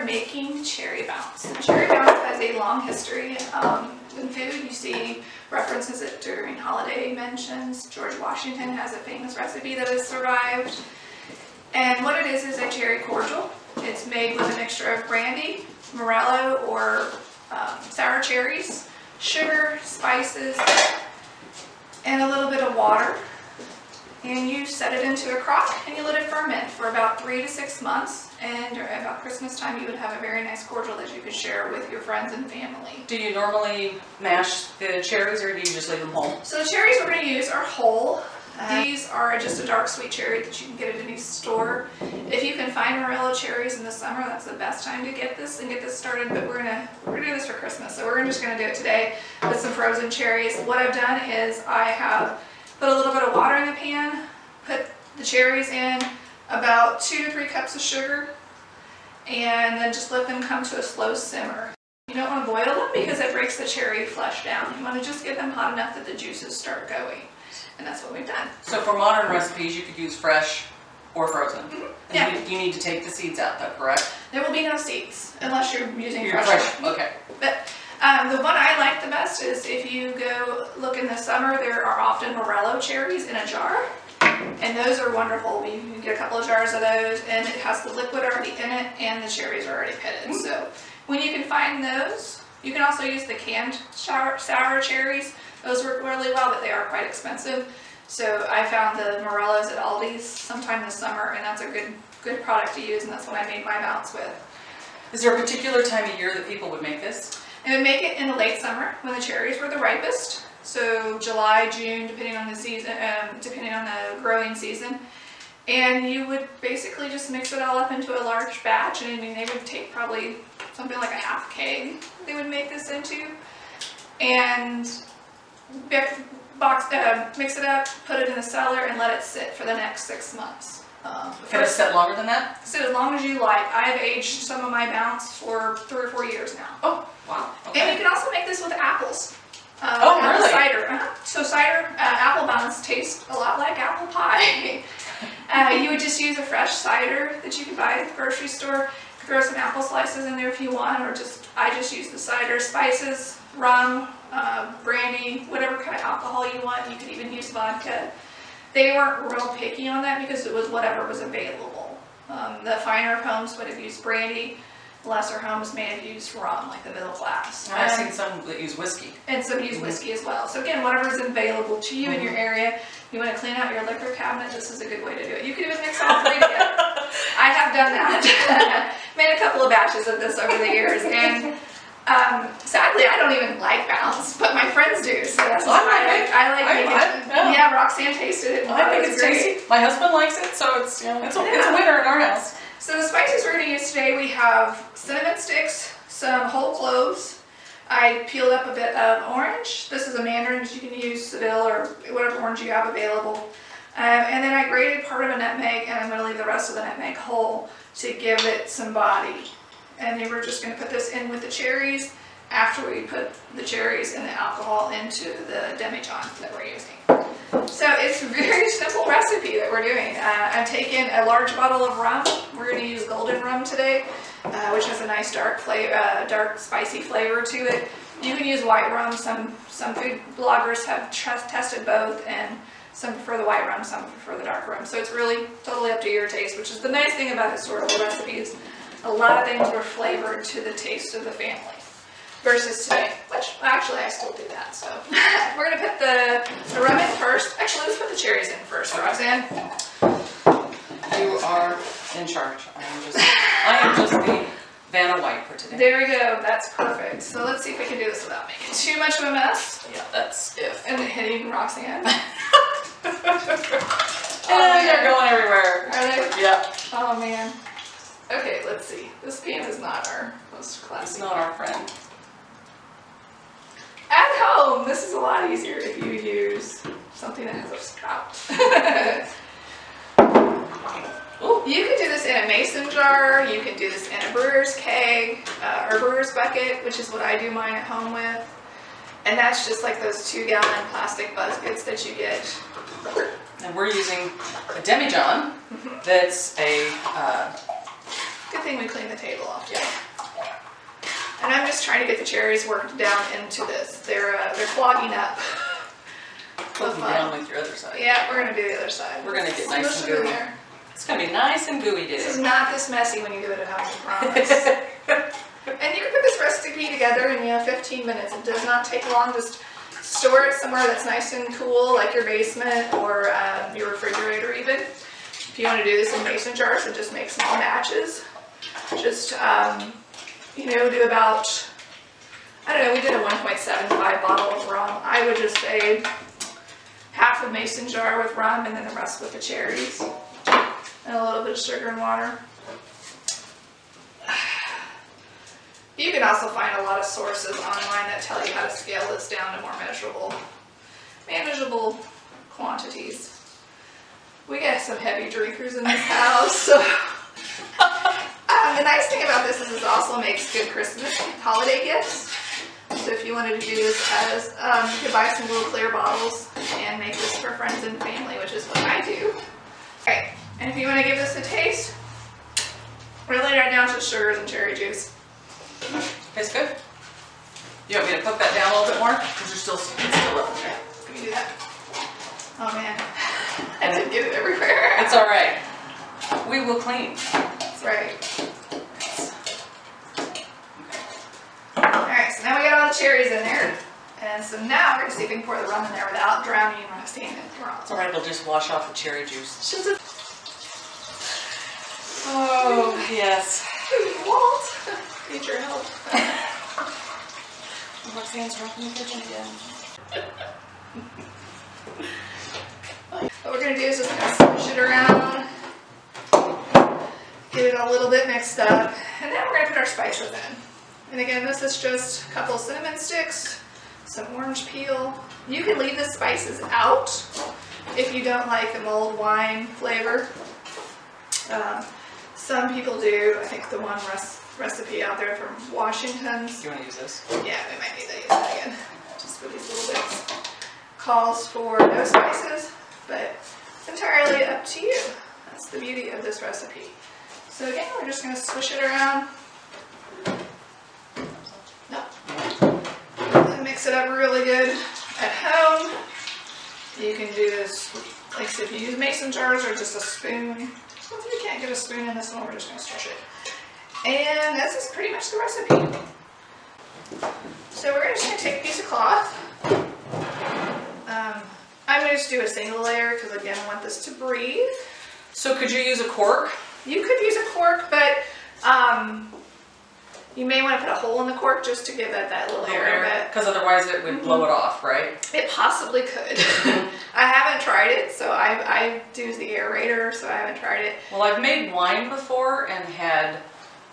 are making cherry bounce. And cherry bounce has a long history in food. You see references it during holiday mentions. George Washington has a famous recipe that has survived. And what it is a cherry cordial. It's made with a mixture of brandy, Morello or sour cherries, sugar, spices, and a little bit of water. And you set it into a crock and you let it ferment for about 3 to 6 months, and about Christmas time you would have a very nice cordial that you could share with your friends and family. Do you normally mash the cherries or do you just leave them whole? So the cherries we're going to use are whole. These are just a dark sweet cherry that you can get at any store. If you can find Morello cherries in the summer, that's the best time to get this and get this started, but we're gonna do this for Christmas, so we're just gonna do it today with some frozen cherries. What I've done is I have put a little bit of water in the pan, put the cherries in, about 2 to 3 cups of sugar, and then just let them come to a slow simmer. You don't want to boil them because it breaks the cherry flesh down. You want to just get them hot enough that the juices start going. And that's what we've done. So for modern recipes, you could use fresh or frozen. Mm-hmm. Yeah. You need to take the seeds out though, correct? There will be no seeds unless you're using fresh. Okay. But the one I like the best is if you go look in the summer, there are often Morello cherries in a jar. And those are wonderful. You can get a couple of jars of those, and it has the liquid already in it and the cherries are already pitted. Mm-hmm. So when you can find those, you can also use the canned sour cherries. Those work really well, but they are quite expensive. So I found the Morellos at Aldi's sometime this summer, and that's a good product to use, and that's what I made my bounce with. Is there a particular time of year that people would make this? They would make it in the late summer when the cherries were the ripest. So July, June, depending on the season, depending on the growing season. And you would basically just mix it all up into a large batch, and I mean, they would take probably something like a half keg they would make this into. And mix it up, put it in the cellar, and let it sit for the next 6 months. Can it sit longer than that? So as long as you like. I've aged some of my bounce for 3 or 4 years now. Oh, wow. Okay. And you can also make this with apples. Oh, apple really? Cider. So cider, apple bounce tastes a lot like apple pie. You would just use a fresh cider that you could buy at the grocery store. Throw some apple slices in there if you want, or I just use the cider, spices, rum, brandy, whatever kind of alcohol you want. You could even use vodka. They weren't real picky on that because it was whatever was available. The finer homes would have used brandy, the lesser homes may have used rum, like the middle class. I've seen some that use whiskey. And some use whiskey as well. So again, whatever is available to you in your area. You want to clean out your liquor cabinet, this is a good way to do it. You could even mix all 3 together. I have done that. Made a couple of batches of this over the years, and sadly I don't even like bounce, but my friends do, so that's why I like it. Yeah, Roxanne tasted it. I think it's great. My husband likes it, so it's, you know, it's a winner in our house. So the spices we're going to use today, we have cinnamon sticks, some whole cloves. I peeled up a bit of orange. This is a mandarin, but you can use Seville or whatever orange you have available. And then I grated part of a nutmeg, and I'm going to leave the rest of the nutmeg whole to give it some body. And then we're just going to put this in with the cherries after we put the cherries and the alcohol into the demijohn that we're using. So it's a very simple recipe that we're doing. I've taken a large bottle of rum. We're going to use golden rum today, which has a nice dark flavor, dark spicy flavor to it. You can use white rum. Some food bloggers have tested both, and some prefer the white rum, some prefer the dark rum. So it's really totally up to your taste, which is the nice thing about historical recipes. A lot of things were flavored to the taste of the family versus today, which actually I still do that. So we're going to put the rum in first. Actually, let's put the cherries in first, Roxanne. You are in charge. I am just the Vanna White for today. There we go. That's perfect. So let's see if we can do this without making too much of a mess. Yeah, that's if. And hitting Roxanne. They're going everywhere. Are they? Yep. Oh man. Okay, let's see. This pan is not our most classic. It's not our friend. At home, this is a lot easier if you use something that has a spout. You can do this in a mason jar. You can do this in a brewer's keg or brewer's bucket, which is what I do mine at home with. And that's just like those 2-gallon plastic buckets that you get. And we're using a demijohn that's a Good thing we cleaned the table off today. And I'm just trying to get the cherries worked down into this. They're clogging up. Clogging down with your other side. Yeah, we're gonna do the other side. We're gonna get nice and gooey. It's gonna be nice and gooey, dude. This is not this messy when you do it at home, I promise. And you can put this recipe together in 15 minutes. It does not take long. Just store it somewhere that's nice and cool, like your basement or your refrigerator even. If you want to do this in mason jars and just make small batches, just do about, we did a 1.75 bottle of rum. I would just say half a mason jar with rum and then the rest with the cherries and a little bit of sugar and water. You can also find a lot of sources online that tell you how to scale this down to more manageable quantities. We got some heavy drinkers in this house. So. The nice thing about this is it also makes good Christmas holiday gifts. So if you wanted to do this as, you could buy some little clear bottles and make this for friends and family, which is what I do. Alright, and if you want to give this a taste, really right now it's just sugars and cherry juice. Tastes good. You want me to cook that down a little bit more? Because it's still up in there. Let me do that. Oh man, I didn't get it everywhere. It's all right. We will clean. That's right. All right, so now we got all the cherries in there. And so now we're going to see if we can pour the rum in there without drowning and rusting it. It's all right, it'll just wash off the cherry juice. Oh, yes. Walt, need your help. Roxanne's rocking the kitchen again. What we're going to do is just kind of switch it around, get it a little bit mixed up, and then we're going to put our spices in. And again, this is just a couple cinnamon sticks, some orange peel. You can leave the spices out if you don't like the mulled wine flavor. Some people do. I think the one recipe out there from Washington's. Do you want to use this? Yeah, we might need to use that again. Just for these little bits. Calls for no spices, but it's entirely up to you. That's the beauty of this recipe. So again, we're just going to swish it around. And mix it up really good at home. You can do this, like so if you use mason jars or just a spoon. If you can't get a spoon in this one, we're just going to stretch it. And this is pretty much the recipe. So we're just going to take a piece of cloth. I'm going to just do a single layer because, again, I want this to breathe. So could you use a cork? You could use a cork, but you may want to put a hole in the cork just to give it that little air. Because otherwise it would blow it off, right? It possibly could. I haven't tried it, so I do the aerator, so I haven't tried it. Well, I've made wine before and had,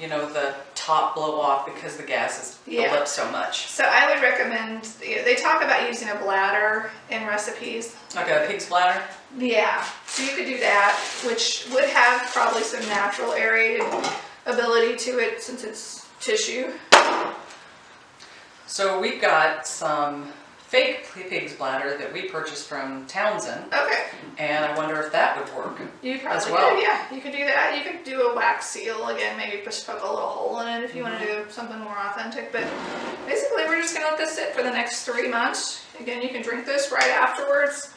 the top blow off because the gas is built up so much. So I would recommend, they talk about using a bladder in recipes. Like a pig's bladder? Yeah. So you could do that, which would have probably some natural aerated ability to it since it's tissue. So we've got some fake pig's bladder that we purchased from Townsend. Okay. And I wonder if that would work. You probably as well. Could, yeah. You could do that. You could do a wax seal again, maybe just poke a little hole in it if you want to do something more authentic. But basically we're just going to let this sit for the next 3 months. Again, you can drink this right afterwards.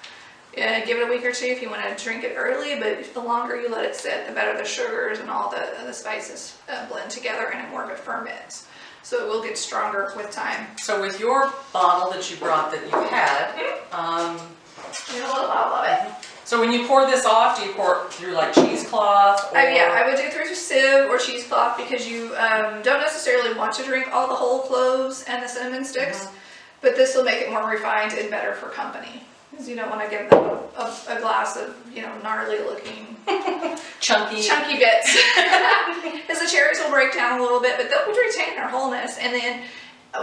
Give it a week or two if you want to drink it early, but the longer you let it sit, the better the sugars and all the spices blend together and it more of it ferments. So it will get stronger with time. So with your bottle that you brought that you had, you have a little bottle of it. So when you pour this off, do you pour it through like cheesecloth? Yeah, I would do it through sieve or cheesecloth because you don't necessarily want to drink all the whole cloves and the cinnamon sticks, but this will make it more refined and better for company. You don't want to give them a glass of, gnarly looking chunky bits. Because the cherries will break down a little bit, but they'll retain their wholeness. And then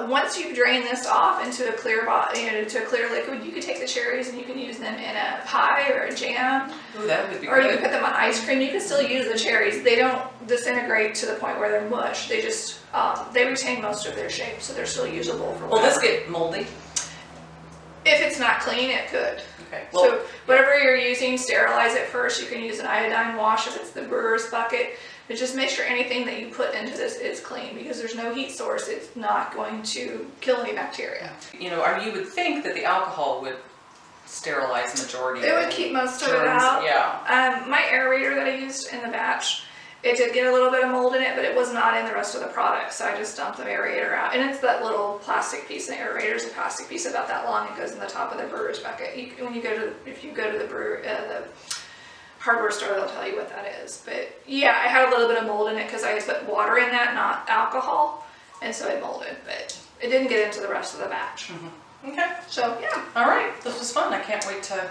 once you drain this off into a clear bottle, into a clear liquid, you can take the cherries and you can use them in a pie or a jam. Ooh, that would be good. Or you can put them on ice cream. You can still use the cherries. They don't disintegrate to the point where they're mush. They just they retain most of their shape, so they're still usable for. Will this get moldy? If it's not clean, it could. Okay. Well, so whatever you're using, sterilize it first. You can use an iodine wash if it's the brewer's bucket. But just make sure anything that you put into this is clean, because there's no heat source. It's not going to kill any bacteria. You know, or you would think that the alcohol would sterilize majority of it. It would keep most of it out. Yeah. My aerator that I used in the batch, it did get a little bit of mold in it, but it was not in the rest of the product, so I just dumped the aerator out. And it's that little plastic piece, and the aerator is a plastic piece about that long. It goes in the top of the brewer's bucket. If you go to the brewer, the hardware store, they'll tell you what that is. But yeah, I had a little bit of mold in it because I had put water in that, not alcohol, and so it molded, but it didn't get into the rest of the batch. Mm-hmm. Okay. So yeah. All right. This was fun. I can't wait to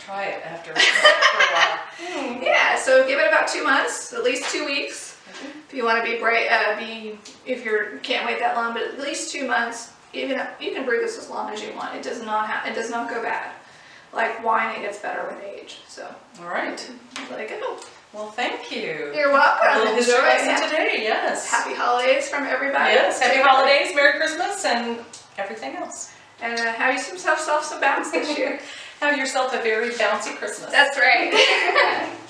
try it after for a while. Yeah, so give it about 2 months, at least 2 weeks. Mm-hmm. If you want to be brave, if you can't wait that long, but at least 2 months. Even you can brew this as long as you want. It does not go bad. Like wine, it gets better with age. So all right, let it go. Well, thank you. You're welcome. Enjoy today. Yes. Happy holidays from everybody. Yes. Happy holidays. Merry Christmas and everything else. And have yourself some bounce this year. Have yourself a very bouncy Christmas. That's right.